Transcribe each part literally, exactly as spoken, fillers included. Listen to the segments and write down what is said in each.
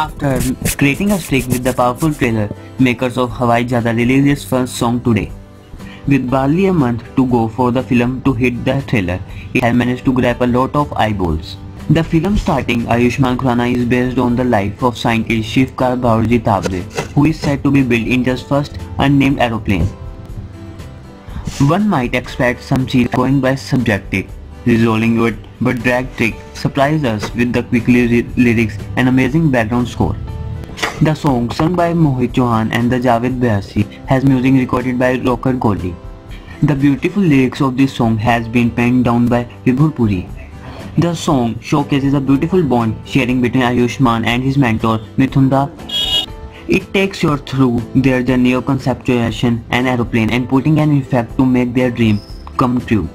After creating a streak with the powerful trailer, makers of Hawaizaada released its first song today. With barely a month to go for the film to hit the trailer, it has managed to grab a lot of eyeballs. The film starring Ayushmann Khurana is based on the life of scientist Shivkar Bapuji Talpade, who is said to be built India's first unnamed aeroplane. One might expect some series going by subjective, resolving it, but Drag Trick surprised us with the quick lyrics and amazing background score. The song, sung by Mohit Chauhan and the Javed Bashir, has music recorded by Rochak Kohli. The beautiful lyrics of this song has been penned down by Vibhu Puri. The song showcases a beautiful bond sharing between Ayushmann and his mentor Mithunda. It takes you through their journey of conceptualization an aeroplane and putting an effect to make their dream come true.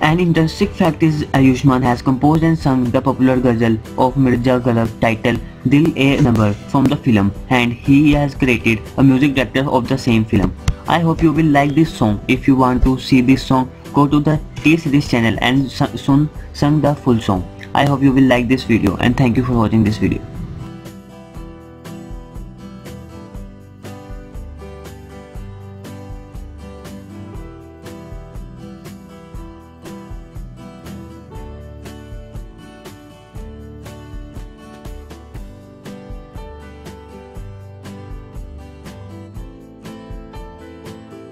An interesting fact is Ayushmann has composed and sung the popular ghazal of Mirza Ghalib titled Dil A Number from the film, and he has created a music director of the same film. I hope you will like this song. If you want to see this song, go to the T-Series channel and soon sung the full song. I hope you will like this video, and thank you for watching this video.